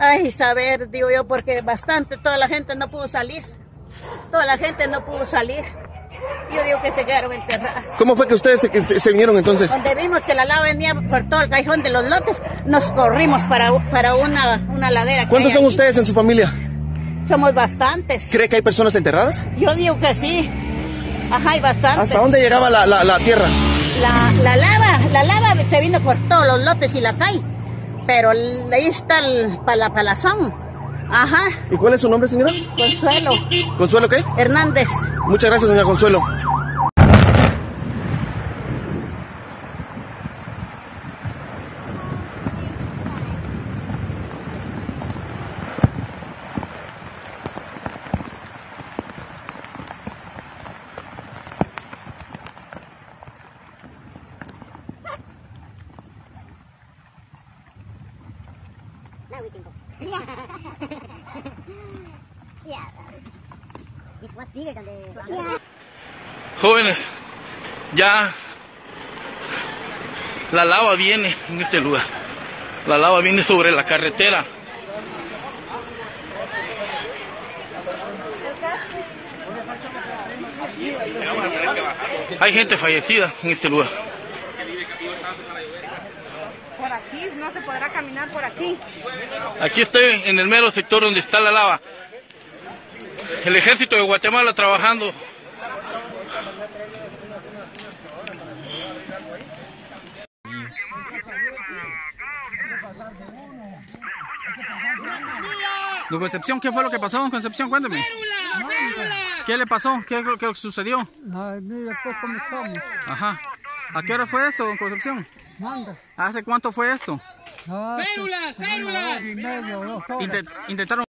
Ay, saber, digo yo, porque bastante, toda la gente no pudo salir. Toda la gente no pudo salir. Yo digo que se quedaron enterradas. ¿Cómo fue que ustedes se vinieron entonces? Donde vimos que la lava venía por todo el callejón de los lotes, nos corrimos para una ladera. ¿Cuántos son ustedes en su familia? Somos bastantes. ¿Cree que hay personas enterradas? Yo digo que sí. Ajá, hay bastantes. ¿Hasta dónde llegaba la tierra? La lava se vino por todos los lotes y la calle. Pero ahí está la palazón. Ajá. ¿Y cuál es su nombre, señora? Consuelo. ¿Consuelo qué? Hernández. Muchas gracias, doña Consuelo. Now we can go. Yeah, it's what's bigger than the. Yeah. Jóvenes, ya la lava viene en este lugar. La lava viene sobre la carretera. Hay gente fallecida en este lugar. Por aquí, no se podrá caminar por aquí. Aquí estoy en el mero sector donde está la lava. El ejército de Guatemala trabajando. Don Concepción, ¿qué fue lo que pasó, don Concepción? Cuéntame. ¿Qué le pasó? ¿Qué sucedió? Ay, mira, pues, ¿cómo estamos? Ajá. ¿A qué hora fue esto, don Concepción? ¿Hace cuánto fue esto? ¡Férulas! ¡Férulas! Intentaron...